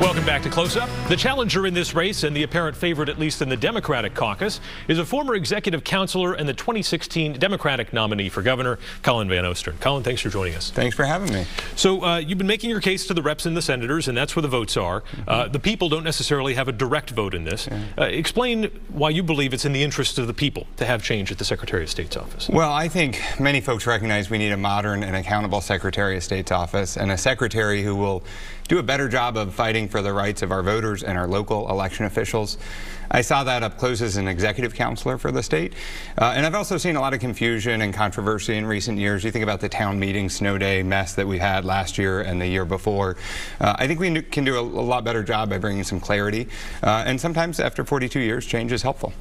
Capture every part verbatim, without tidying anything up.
Welcome back to Close Up. The challenger in this race, and the apparent favorite at least in the Democratic caucus, is a former executive counselor and the twenty sixteen Democratic nominee for governor, Colin Van Ostern. Colin, thanks for joining us. Thanks for having me. So uh, you've been making your case to the reps and the senators, and that's where the votes are. Mm-hmm. uh, the people don't necessarily have a direct vote in this. Yeah. Uh, explain why you believe it's in the interest of the people to have change at the Secretary of State's office. Well, I think many folks recognize we need a modern and accountable Secretary of State's office, and a secretary who will do a better job of fighting for the rights of our voters and our local election officials. I saw that up close as an executive counselor for the state. Uh, and I've also seen a lot of confusion and controversy in recent years. You think about the town meeting snow day mess that we had last year and the year before. Uh, I think we can do a, a lot better job by bringing some clarity. Uh, and sometimes after forty-two years, change is helpful.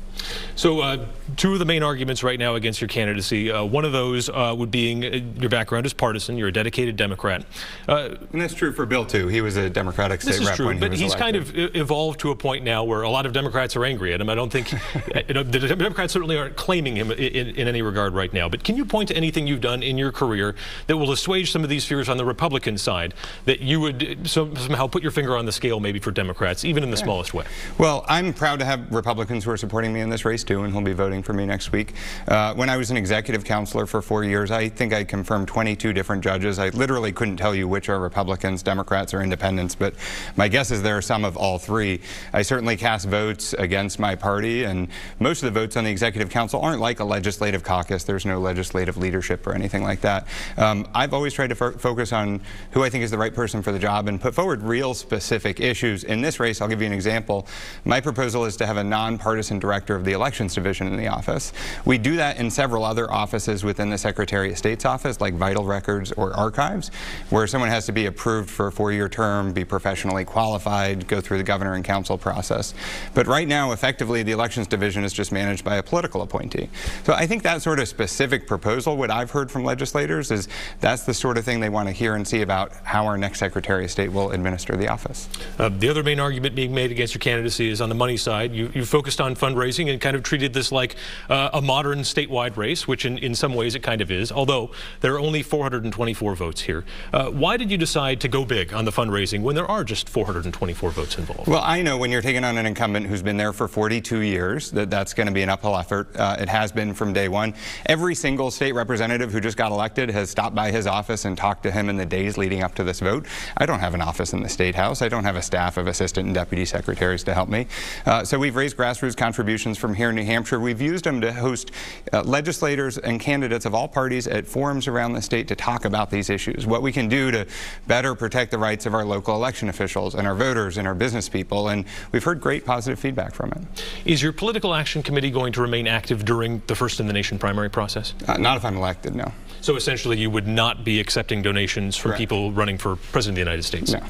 So uh, two of the main arguments right now against your candidacy, uh, one of those uh, would being uh, your background is partisan. You're a dedicated Democrat. Uh, and that's true for Bill, too. He was a Democratic state rep. True, but he's kind of evolved to a point now where a lot of Democrats are angry at him. I don't think you know, the Democrats certainly aren't claiming him in, in any regard right now. But can you point to anything you've done in your career that will assuage some of these fears on the Republican side that you would somehow put your finger on the scale maybe for Democrats, even in the yeah. smallest way? Well, I'm proud to have Republicans who are supporting me in this race too, and who'll be voting for me next week. Uh, when I was an executive counselor for four years, I think I confirmed twenty-two different judges. I literally couldn't tell you which are Republicans, Democrats, or Independents, but my My guess is there are some of all three. I certainly cast votes against my party, and most of the votes on the Executive Council aren't like a legislative caucus. There's no legislative leadership or anything like that. Um, I've always tried to fo focus on who I think is the right person for the job and put forward real specific issues. In this race, I'll give you an example. My proposal is to have a nonpartisan director of the Elections Division in the office. We do that in several other offices within the Secretary of State's office, like Vital Records or Archives, where someone has to be approved for a four-year term, be professionally qualified. qualified, go through the governor and council process. But right now, effectively, the elections division is just managed by a political appointee. So I think that sort of specific proposal, what I've heard from legislators, is that's the sort of thing they want to hear and see about how our next Secretary of State will administer the office. Uh, the other main argument being made against your candidacy is on the money side. You, you focused on fundraising and kind of treated this like uh, a modern statewide race, which in, in some ways it kind of is, although there are only four hundred twenty-four votes here. Uh, why did you decide to go big on the fundraising when there are just four hundred twenty-four votes involved? Well, I know when you're taking on an incumbent who's been there for forty-two years, that that's going to be an uphill effort. Uh, it has been from day one. Every single state representative who just got elected has stopped by his office and talked to him in the days leading up to this vote. I don't have an office in the State House. I don't have a staff of assistant and deputy secretaries to help me. Uh, so we've raised grassroots contributions from here in New Hampshire. We've used them to host uh, legislators and candidates of all parties at forums around the state to talk about these issues, what we can do to better protect the rights of our local election officials and our voters and our business people, and we've heard great positive feedback from it. Is your political action committee going to remain active during the first in the nation primary process? Uh, not if I'm elected, no. So essentially you would not be accepting donations from Correct. people running for President of the United States? No.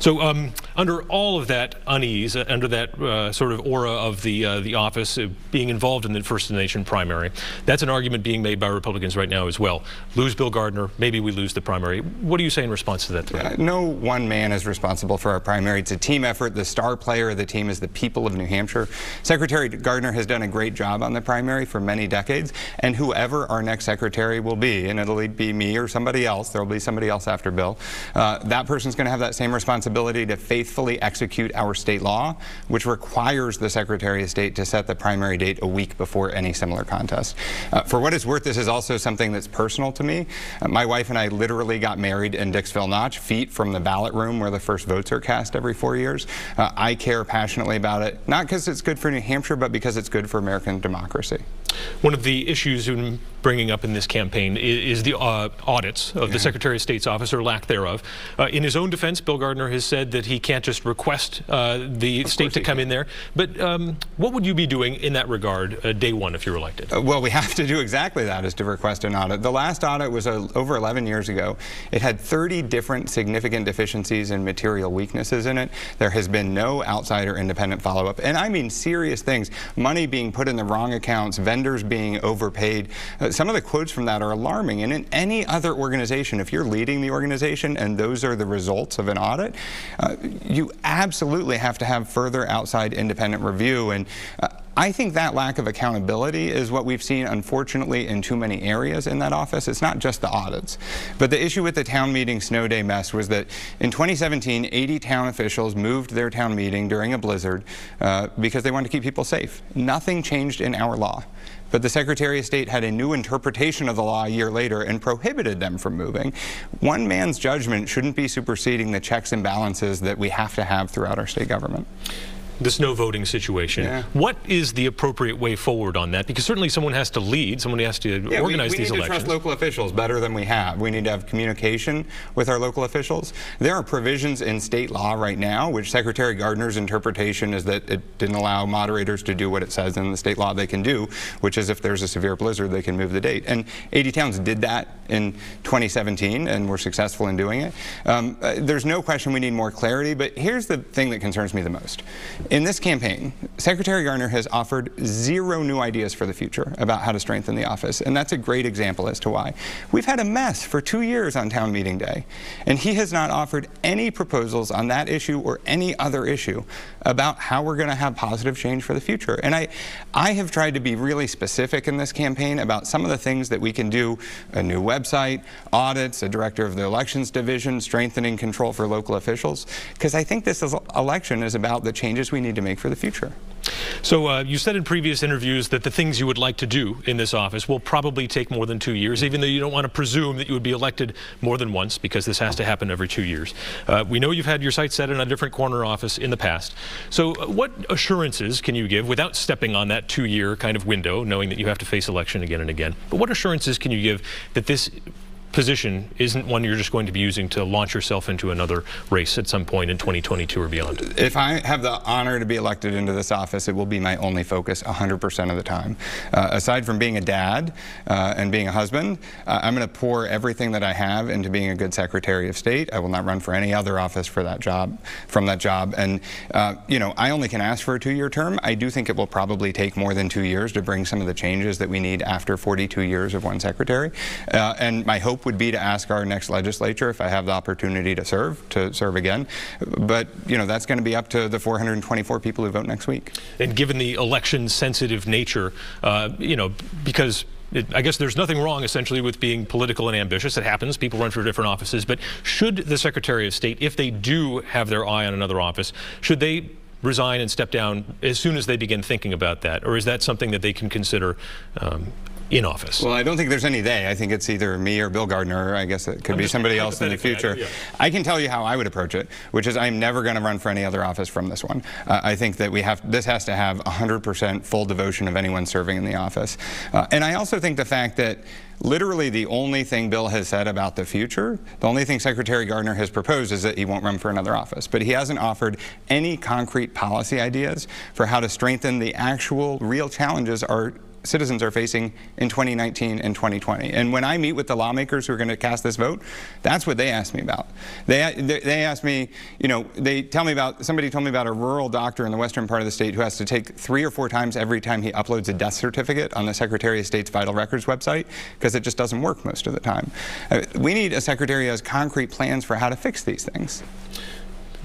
So um, under all of that unease, uh, under that uh, sort of aura of the, uh, the office uh, being involved in the first in the nation primary, that's an argument being made by Republicans right now as well. Lose Bill Gardner, maybe we lose the primary. What do you say in response to that threat? Uh, no one man is responsible for our primary. It's a team effort. The star player of the team is the people of New Hampshire. Secretary Gardner has done a great job on the primary for many decades, and whoever our next secretary will be, and it'll be me or somebody else, there'll be somebody else after Bill, uh, that person's going to have that same responsibility to faithfully execute our state law, which requires the Secretary of State to set the primary date a week before any similar contest. Uh, for what it's worth, this is also something that's personal to me. Uh, my wife and I literally got married in Dixville Notch, feet from the ballot room where the first votes are cast every four years. Uh, I care passionately about it, not because it's good for New Hampshire, but because it's good for American democracy. One of the issues in bringing up in this campaign is, is the uh, audits of yeah. the Secretary of State's office, or lack thereof. Uh, in his own defense, Bill Gardner has said that he can't just request uh, the of state to come can. in there. But um, what would you be doing in that regard uh, day one if you're elected? Uh, well, we have to do exactly that, is to request an audit. The last audit was uh, over eleven years ago. It had thirty different significant deficiencies and material weaknesses in it. There has been no outside or independent follow-up, and I mean serious things. Money being put in the wrong accounts, vendors being overpaid. Uh, some of the quotes from that are alarming, and in any other organization, if you're leading the organization and those are the results of an audit, uh, you absolutely have to have further outside independent review. And uh, I think that lack of accountability is what we've seen, unfortunately, in too many areas in that office. It's not just the audits. But the issue with the town meeting snow day mess was that in twenty seventeen, eighty town officials moved their town meeting during a blizzard uh, because they wanted to keep people safe. Nothing changed in our law. But the Secretary of State had a new interpretation of the law a year later and prohibited them from moving. One man's judgment shouldn't be superseding the checks and balances that we have to have throughout our state government. The snow voting situation. Yeah. What is the appropriate way forward on that? Because certainly someone has to lead, someone has to yeah, organize we, we these elections. We need to trust local officials better than we have. We need to have communication with our local officials. There are provisions in state law right now, which Secretary Gardner's interpretation is that it didn't allow moderators to do what it says in the state law they can do, which is if there's a severe blizzard, they can move the date. And eighty towns did that in twenty seventeen and were successful in doing it. Um, uh, there's no question we need more clarity, but here's the thing that concerns me the most. In this campaign, Secretary Gardner has offered zero new ideas for the future about how to strengthen the office, and that's a great example as to why. We've had a mess for two years on town meeting day, and he has not offered any proposals on that issue or any other issue about how we're going to have positive change for the future. And I, I have tried to be really specific in this campaign about some of the things that we can do, a new website, audits, a director of the elections division, strengthening control for local officials, because I think this election is about the changes we we need to make for the future. So uh, you said in previous interviews that the things you would like to do in this office will probably take more than two years, even though you don't want to presume that you would be elected more than once, because this has to happen every two years. Uh, we know you've had your sights set in a different corner office in the past. So uh, what assurances can you give, without stepping on that two-year kind of window, knowing that you have to face election again and again, but what assurances can you give that this position isn't one you're just going to be using to launch yourself into another race at some point in twenty twenty-two or beyond? If I have the honor to be elected into this office, it will be my only focus one hundred percent of the time. Uh, aside from being a dad uh, and being a husband, uh, I'm going to pour everything that I have into being a good Secretary of State. I will not run for any other office for that job, from that job. And, uh, you know, I only can ask for a two-year term. I do think it will probably take more than two years to bring some of the changes that we need after forty-two years of one secretary. Uh, and my hope would be to ask our next legislature, if I have the opportunity to serve, to serve again. But, you know, that's going to be up to the four hundred twenty-four people who vote next week. And given the election-sensitive nature, uh, you know, because it, I guess there's nothing wrong, essentially, with being political and ambitious. It happens. People run for different offices. But should the Secretary of State, if they do have their eye on another office, should they resign and step down as soon as they begin thinking about that? Or is that something that they can consider um, in office? Well, I don't think there's any they. I think it's either me or Bill Gardner. I guess it could I'm be somebody else in the future. Yeah. I can tell you how I would approach it, which is I'm never going to run for any other office from this one. Uh, I think that we have, this has to have one hundred percent full devotion of anyone serving in the office. Uh, and I also think the fact that literally the only thing Bill has said about the future, the only thing Secretary Gardner has proposed, is that he won't run for another office. But he hasn't offered any concrete policy ideas for how to strengthen the actual real challenges our citizens are facing in twenty nineteen and twenty twenty. And when I meet with the lawmakers who are going to cast this vote, that's what they ask me about. They, they ask me, you know, they tell me about, somebody told me about a rural doctor in the western part of the state who has to take three or four times every time he uploads a death certificate on the Secretary of State's Vital Records website because it just doesn't work most of the time. We need a secretary who has concrete plans for how to fix these things.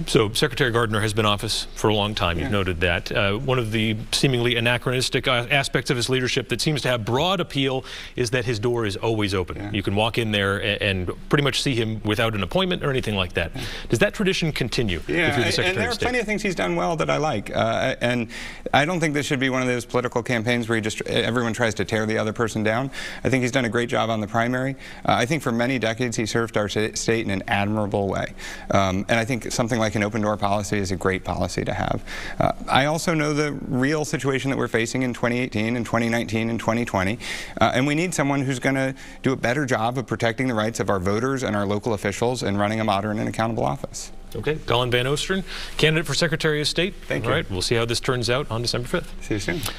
So Secretary Gardner has been in office for a long time. You've yeah. noted that. Uh, one of the seemingly anachronistic uh, aspects of his leadership that seems to have broad appeal is that his door is always open. Yeah. You can walk in there and, and pretty much see him without an appointment or anything like that. Yeah. Does that tradition continue? Yeah, the Secretary and there are of State? Plenty of things he's done well that I like. Uh, and I don't think this should be one of those political campaigns where you just everyone tries to tear the other person down. I think he's done a great job on the primary. Uh, I think for many decades he served our state in an admirable way. Um, and I think something like an open door policy is a great policy to have. Uh, I also know the real situation that we're facing in twenty eighteen and twenty nineteen and twenty twenty, uh, and we need someone who's going to do a better job of protecting the rights of our voters and our local officials and running a modern and accountable office. Okay, Colin Van Ostern, candidate for Secretary of State. Thank you. All right, we'll see how this turns out on December fifth. See you soon.